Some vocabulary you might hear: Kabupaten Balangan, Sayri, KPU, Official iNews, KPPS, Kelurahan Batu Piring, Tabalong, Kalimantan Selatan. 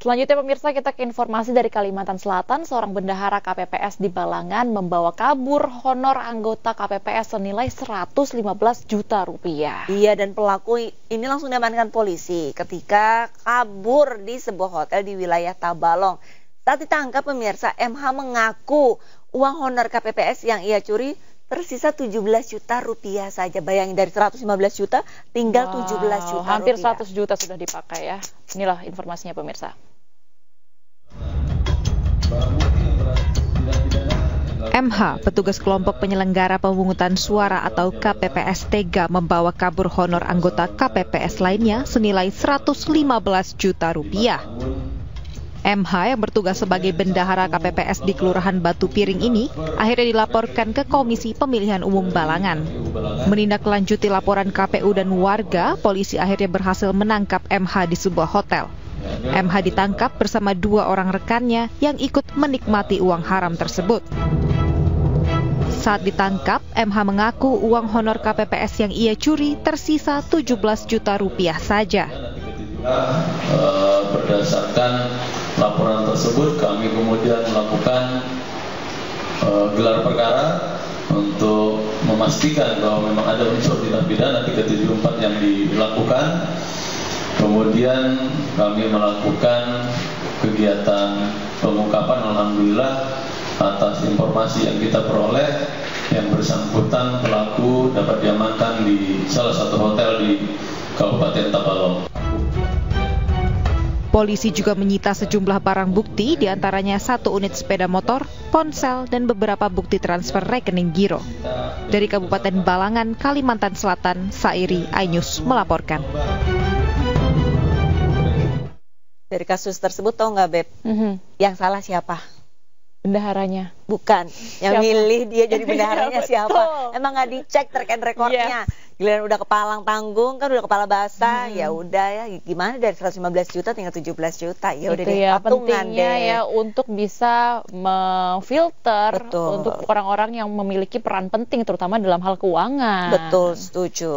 Selanjutnya pemirsa, kita ke informasi dari Kalimantan Selatan. Seorang bendahara KPPS di Balangan membawa kabur honor anggota KPPS senilai 115 juta rupiah. Iya, dan pelaku ini langsung diamankan polisi ketika kabur di sebuah hotel di wilayah Tabalong. Saat ditangkap pemirsa, MH mengaku uang honor KPPS yang ia curi tersisa 17 juta rupiah saja. Bayangin, dari 115 juta tinggal 17 juta hampir rupiah. 100 juta sudah dipakai ya. Inilah informasinya pemirsa. MH, petugas kelompok penyelenggara pemungutan suara atau KPPS, tega membawa kabur honor anggota KPPS lainnya senilai 115 juta rupiah. MH yang bertugas sebagai bendahara KPPS di Kelurahan Batu Piring ini akhirnya dilaporkan ke Komisi Pemilihan Umum Balangan. Menindaklanjuti laporan KPU dan warga, polisi akhirnya berhasil menangkap MH di sebuah hotel. MH ditangkap bersama dua orang rekannya yang ikut menikmati uang haram tersebut. Saat ditangkap, MH mengaku uang honor KPPS yang ia curi tersisa 17 juta rupiah saja. Berdasarkan laporan tersebut, kami kemudian melakukan gelar perkara untuk memastikan bahwa memang ada unsur tindak pidana 374 yang dilakukan. Kemudian kami melakukan kegiatan pengungkapan, alhamdulillah, atas informasi yang kita peroleh yang bersangkutan pelaku dapat diamankan di salah satu hotel di Kabupaten Tabalong. Polisi juga menyita sejumlah barang bukti, diantaranya satu unit sepeda motor, ponsel, dan beberapa bukti transfer rekening giro. Dari Kabupaten Balangan, Kalimantan Selatan, Sayri, iNews melaporkan. Dari kasus tersebut, tau nggak Beb, yang salah siapa? Bendaharanya. Bukan, yang milih dia jadi bendaharanya siapa? Emang nggak dicek terkait rekornya? Yes. Giliran udah kepalang tanggung, kan udah kepala basah, ya udah ya gimana, dari 115 juta tinggal 17 juta. Ya udah deh, ya, pentingnya deh, ya untuk bisa memfilter. Betul. Untuk orang-orang yang memiliki peran penting terutama dalam hal keuangan. Betul, setuju.